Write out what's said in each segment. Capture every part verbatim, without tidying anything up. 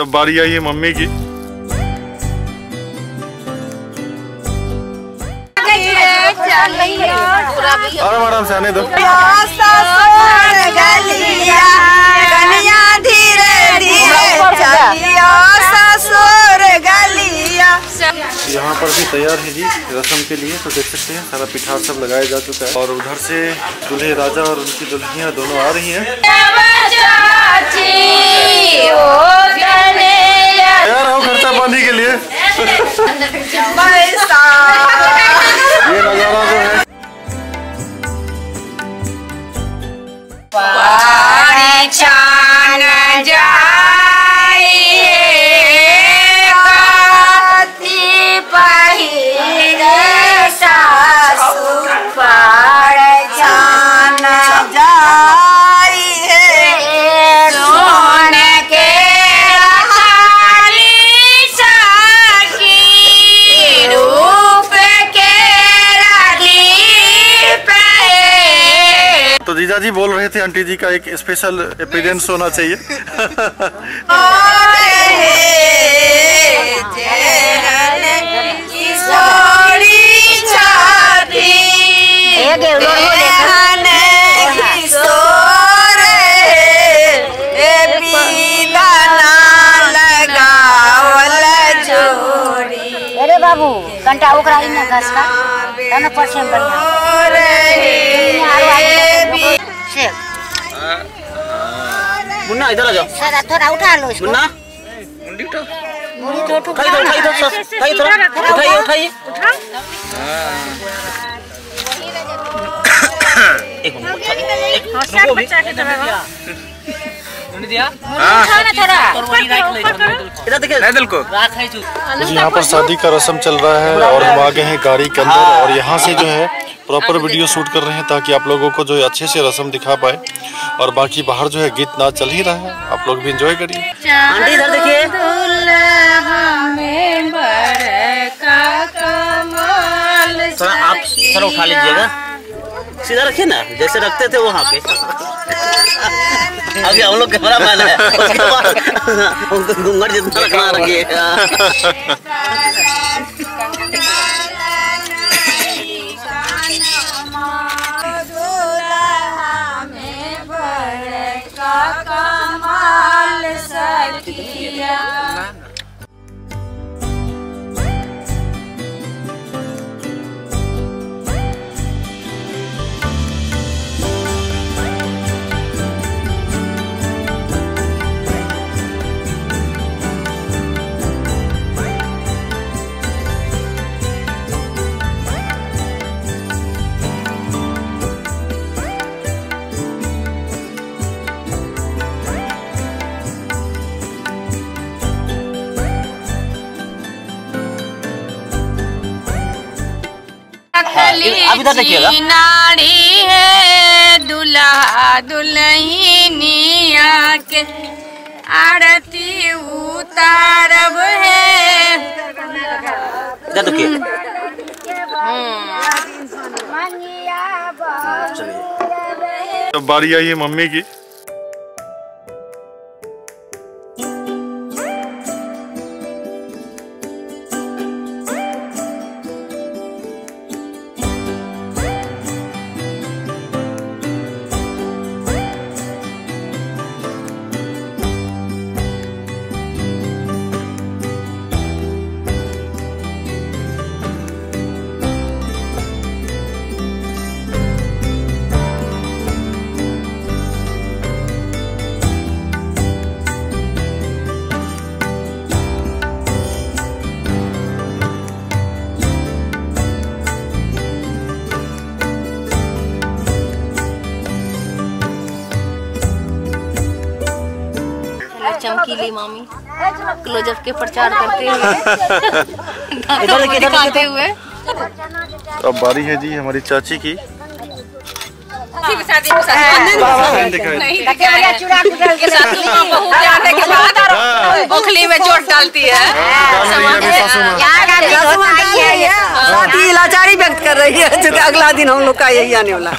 जब बारी आई है मम्मी की और मैडम से आने दो यहाँ पर भी तैयार है जी रस्म के लिए। तो देख सकते हैं सारा पिठार सब लगाया जा चुका है और उधर से दूल्हे राजा और उनकी दुल्हनियाँ दोनों आ रही हैं। तैयार हो खर्चा पानी के लिए। ये नजारा जो है जीजा जी बोल रहे थे आंटी जी का एक स्पेशल अपीयरेंस होना चाहिए। अरे बाबू कंटा ओकरा ही ना घास का ना परसेंट बढ़िया मुन्ना इधर आ जाओ। सारा थोड़ा उठा लो इसको। मुन्ना मुंडी उठा। मुंडी तो उठा। खाई थोड़ा खाई थोड़ा खाई थोड़ा उठाइए उठाइए। उठा। एक मिनट। रुको भी। मुंडी दिया। हाँ। इधर देखिए। नहीं दिल को। यहाँ पर शादी का रस्म चल रहा है और हम आगे हैं गाड़ी के अंदर और यहाँ से जो है प्रॉपर वीडियो शूट कर रहे हैं ताकि आप लोगों को जो अच्छे से रस्म दिखा पाए और बाकी बाहर जो है गीत नाच चल ही रहा है। आप लोग भी एंजॉय करिए। आंटी इधर देखिए। सर आप सर उठा लीजिएगा सीधा रखिए ना जैसे रखते थे वहाँ पे। अभी हम लोग कैमरा मैन है उसके पास उनको घूंघट जितना रखना रखिए। अब इधर देखिएगा। नारी है दुल्हा दुल्हनिया के आरती उतारब है। इधर देखिए। तो बारी आई है मम्मी की। चमकीली मामी क्लोजअप के प्रचार करते हुए इधर के दिखाते हुए। अब बारी है जी हमारी चाची की। बखली में चोट डालती है। लाचारी व्यक्त कर कर रही है जो अगला दिन हम लोग का यही आने वाला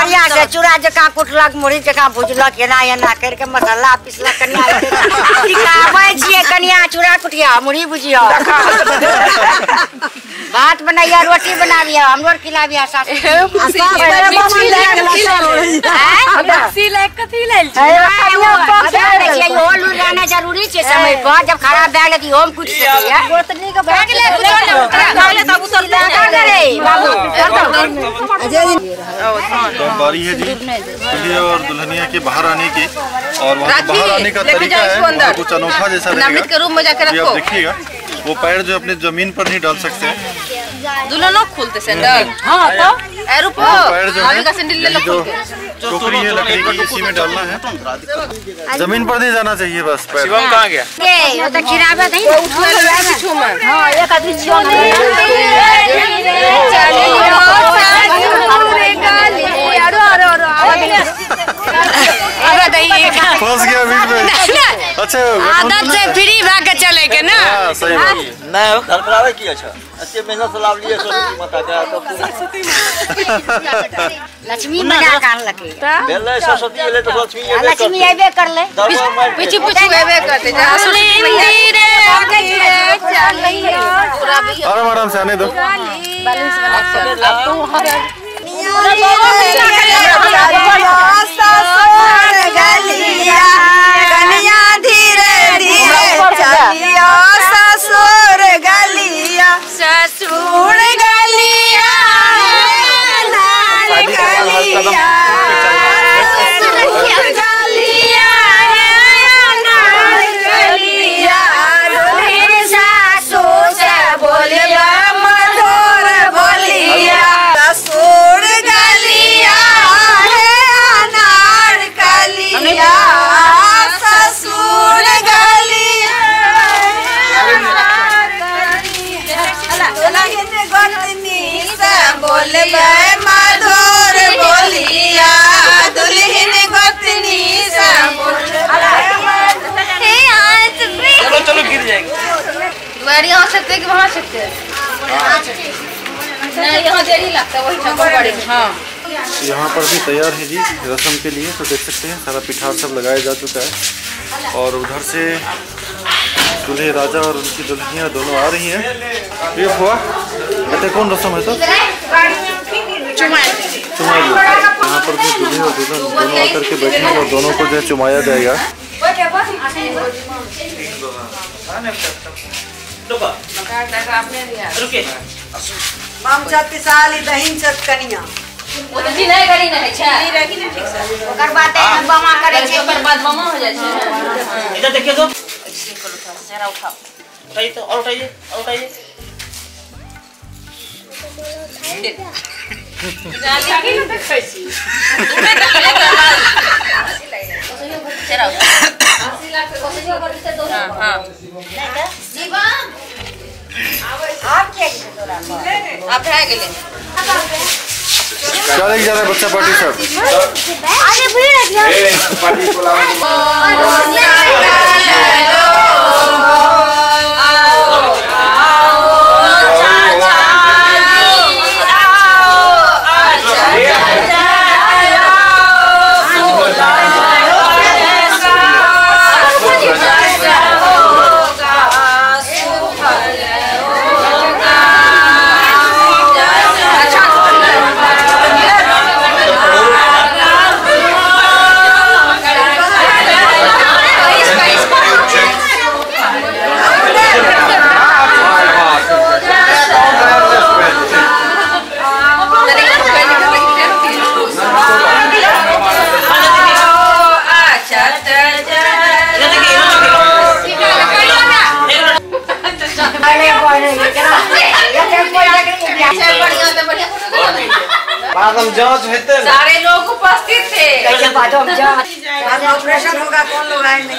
बढ़िया से चूड़ा जका कुटलक मुरही जका भुजलक एना एना करके मसाला पिसलक कनिया सिखाबै छियै कनिया चूड़ा कुटिया मुरही भुजिया भात बनाइया रोटी बनाबिया हम लोग खिलाबिया सास मिक्सी ले कथी लेल छै यो लुगाना जरूरी छै समय पर जब खराब भए गेल त हम कुछ सकिया गोतनी के भाग ले ले तब सब का करे बाबू तो बारी है जी दुल्हे और दुल्हनिया के बाहर आने की और वहां बाहर आने का तरीका है कुछ अनोखा जैसा रहेगा के रूम में जाकर रखो देखिएगा वो पैर जो अपने जमीन पर नहीं डाल सकते हैं दुल्हनों खोलते सैंडल हाँ तो एरोपो आगे का सैंडल ले लो खोल के टोकरी है लकड़ी की इसी में डालना है जमीन पर नहीं जाना चाहिए बस पैर शिवम कहाँ गया ये तो खिराबा नहीं उठने लगा है छुमा हाँ ये काफी चौंध फंस गया बीच में अच्छा आदत से फ्री भाग के चले के ना सही बात मैं करकरावा की अच्छा अच्छे मेहनत लाभ लिए सरस्वती माता का तो लक्ष्मी माता का लगे पहले सरस्वती ले तो लक्ष्मी ये लक्ष्मी आबे कर ले पीछे पीछे आबे करते जा सुनी मंदिर चलिए और मैडम से आने दो बैलेंस बना तू यहाँ पर भी तैयार है जी रस्म के लिए तो देख सकते हैं सारा पिठार सब लगाया जा चुका है और उधर से दूल्हे राजा और उनकी दुल्हनियाँ दोनों आ रही हैं। ये हुआ कहते कौन रस्म है सर चुमाई यहाँ पर भी दूल्हे और दुल्हन दोनों आकर के बैठेंगे और दोनों को जो है चुमाया जाएगा। माम छत्ती साली बहन छत कनिया ओ त जी नहीं करी नहीं छै नहीं रही ने ठीक से ओकर बात है बमा करे छै ओकर बाद बमा हो जाय छै। इधर देखियो तो ऐसे कर उठा जरा उठा उठाई तो और उठाइए और उठाइए जाली आगे न देखै छी उमे त ले कर आसी लाइन ओसे को जरा आसी लाख को से कर से दो हां हां नहीं त शिवम आप क्या आप है के लिए बच्चा पार्टी सब अरे भीड़ पार्टी बुलाओ हम जांच हेते सारे लोग उपस्थित थे कैसे बात हम जांच आज ऑपरेशन होगा कौन लोग आए नहीं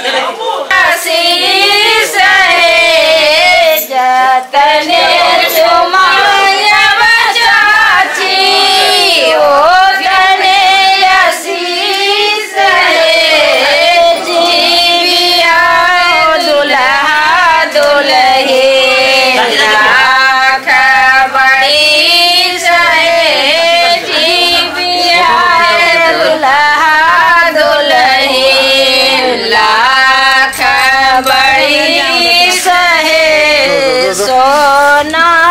शीश है जतने चुमाया बजाची ओ जने शीश है जीविया दुल्हा दुल्हे लाख बड़ी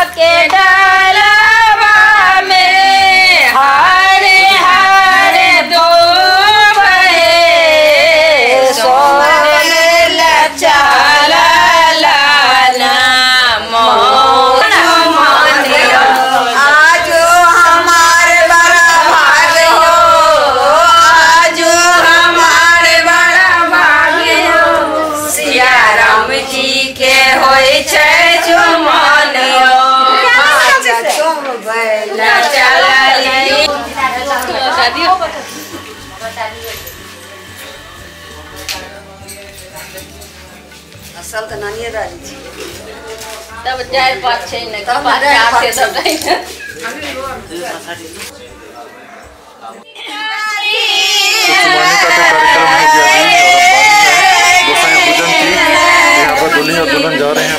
के डाला में हरे हरे दो भये सोहन लचाला लाना मोहन मानियो। आज हमारे बड़ा भाग्य हो, आज हमारे बड़ा भाग्य हो, सिया राम जी के होए छे असल तो नानी राजी जी तब जाय पाँच छह ने तब चार से सब नहीं यहाँ पर दुल्हन और दुल्हन जा रहे हैं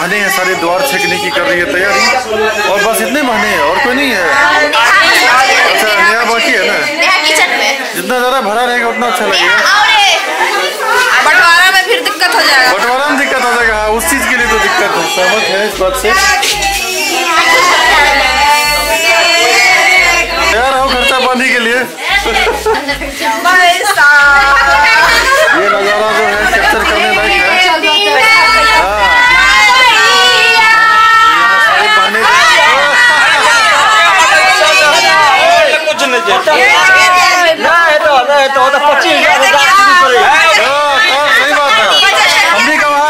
अपना द्वार छेकने की कर रही है तैयारी और बस इतने महने हैं और कोई नहीं है। अच्छा नया बाकी है ना, किचन में जितना ज़्यादा भरा रहेगा उतना अच्छा लगेगा। बंटवारा में फिर दिक्कत हो जाएगा, बंटवारा में दिक्कत हो जाएगा, उस चीज़ के लिए तो दिक्कत हो। सहमत है इस बात से? तैयार हो खर्चा पानी के लिए? ये नज़ारा जो है कैप्चर करने लायक है। ना है तो ना है तो पच्चीस हजार सही बात है। हम भी कहा है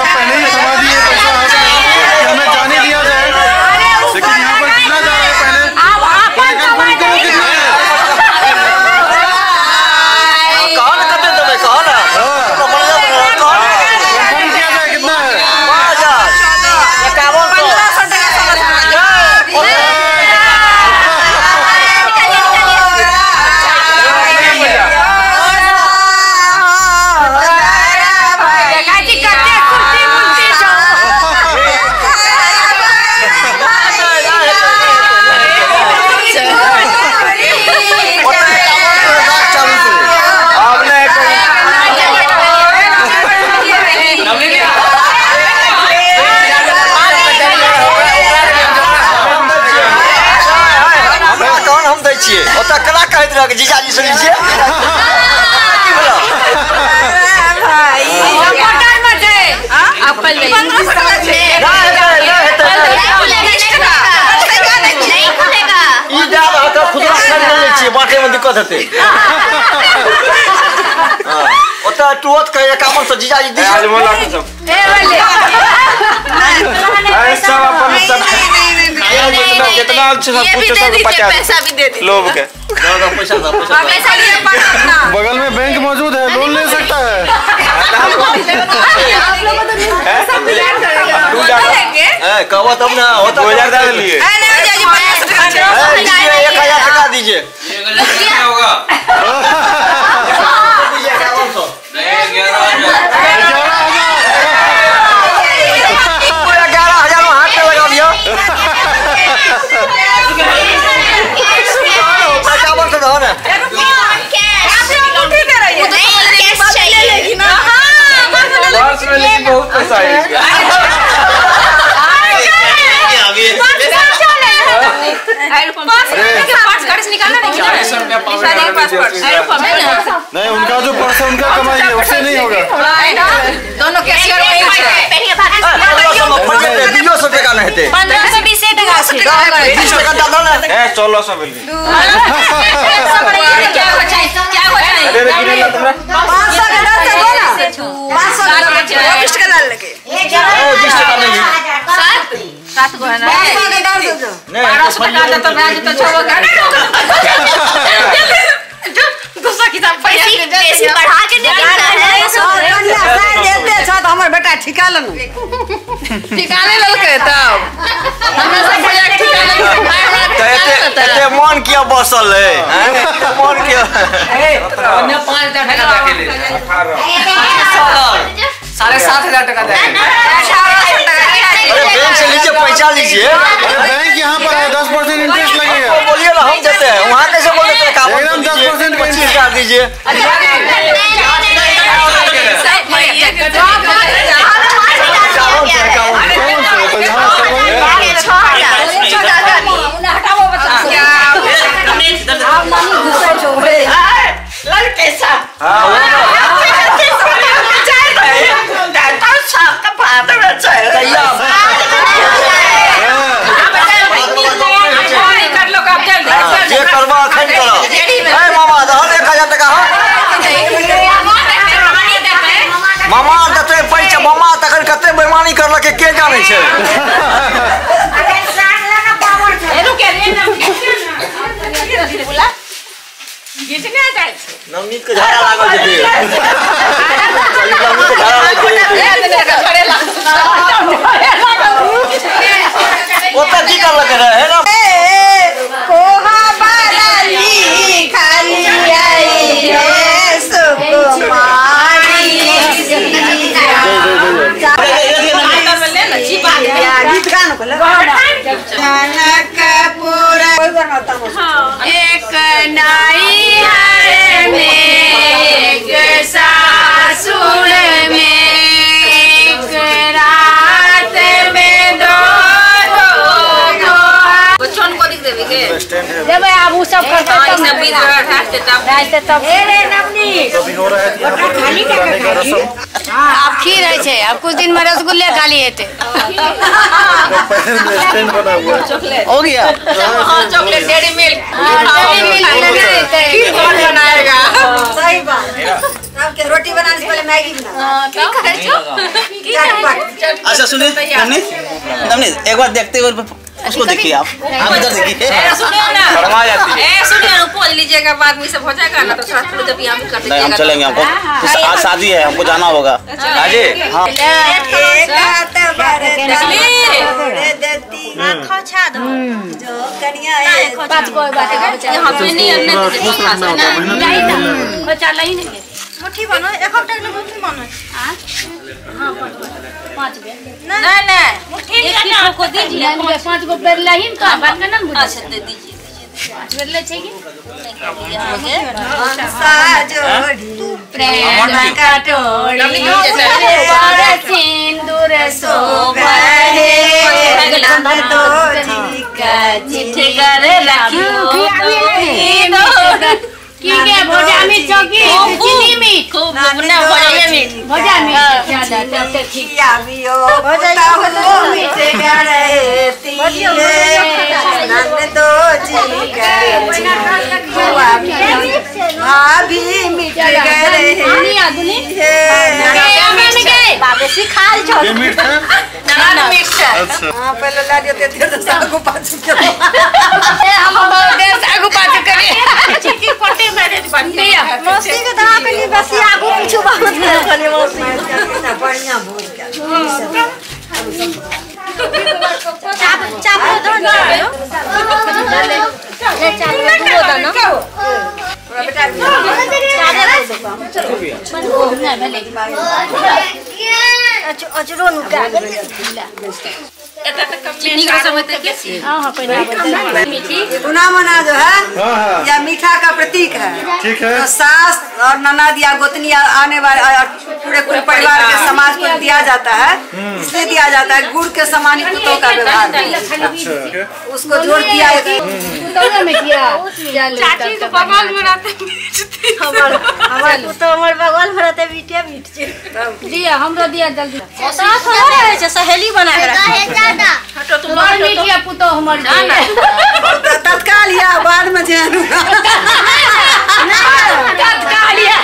पहले ही समा दिए पैसा हमें जाने दिया जाए, लेकिन यहाँ पर कितना जा रहा है पहले जीजा जी सुनिए बाटे में दिक्कत होते जीजा जी जितना पैसा भी दे दे लोग के पैसा बगल में बैंक मौजूद है, लोन ले सकता है। एक हजार टका दीजिए होगा ग्यारह हजार में हाथ लगा दिया बहुत पैसा है नहीं, उनका जो पर्स है उनका कमाई है उससे नहीं होगा। दोनों कैशियर सोलह सौ दूसरा किताब पढ़ा के का ठिकाना ठिकाने ललके तब हमरा से कोई ठिकाना कहते एते मन किया बसल है मन किया अन्य पाँच टका दे ले साढ़े सात हज़ार टका दे अरे बैंक से लीजिए पैसा लीजिए बैंक यहां पर दस परसेंट इंटरेस्ट लगेगा बोलिए ना हम देते हैं वहां कैसे बोल देते हैं काम दस परसेंट पच्चीस कर दीजिए मामा दते पैसा मामा तखन कते बेईमानी करला के के जाने छे अरे साग लगा पावर छे एनु के रे ना बोला गीत ना जाय छे नवनीत के झाड़ा लागल छे नवनीत के झाड़ा लागल छे ओ त की करला के है ना कोहा बाला ली खाली आई रे सुकुमार एक नाई है में एक सासुर में एक रात में दो दो बच्चों को दिख देवे के देवे आप वो सब करते तब नब्बे रास्ते तब अरे नब्बे अभी हो रहा है यहाँ पर खाली क्या करेंगे आप खी रहे थे अब कुछ दिन में रसगुल्ले खा लिए थे हो गया चॉकलेट डेरी मिल्क बनाएगा सही बात रोटी बनाने से पहले मैगी बना अच्छा सुनिए एक बार देखते हुए उसको देखिए आप आप इधर देखिए शर्मा जाती है सुनिए अनुपोल लीजिएगा बाद में सब हो जाएगा ना तो साथ में जब यहाँ भी कर दीजिएगा हम चलेंगे हमको आज शादी है हमको जाना होगा आजे हाँ जो कन्या है बात कोई बात है यहाँ पे नहीं हमने तो देखा था ना वो चला ही नहीं मुट्ठी बनो एक हफ्ते के लिए मुट्ठी बनो हाँ हाँ पाँच बे ना ना मुट्ठी किसी को दीजिए पाँच को बेरला ही तो बात करना मुझे अच्छा दे दीजिए पाँच बेरला चाहिए साजो प्रेम का टोड़ी बार सिंदूर सोबे तो चिका चिटकर रखियो की क्या भोजा में चौकी चिनी में खूब अपना भोजा में भोजा में क्या दादा तब ठीक आमियो भोजा हो मीठे गाने तीले नन्हे दो जीके भोजा भाभी मीठे गाने नहीं आदमी नहीं गए बाबे सिखाल चौकी ना ना मिक्सर हाँ पहले लाडियों तेरे तेरे सागु पाचु करें हम हमारे सागु पाचु करें चिकी पटे मेरे बंदे हैं मौसी के दांव पे नहीं बस ये आगू पीछू बाहर निकले मौसी ना बढ़िया बोल क्या चाप चाप तो ना ये चाप तो ना चाप अच्छा अच्छा रोनू क्या चीनी का समझते क्या हाँ हाँ मीठी गुना मना जो है या मीठा का प्रतीक है ठीक है तो सास और ननद या गोतनी आने वाले पूरे पूरे परिवार के समाज को दिया जाता है इसलिए दिया जाता है गुड़ के समान पुतों का व्यवहार उसको जोड़ दिया चाची तो बगल में रहते हमारे हमारे तो हमारे बगल में रहते बीटिया बीट दिया हम तो दिया जल्दी साथ हो रहे हैं सहेली बना तो तुम बाहर मीठिया पुतो हमारे ना तत्काल या बाद में जाना ना तत्काल या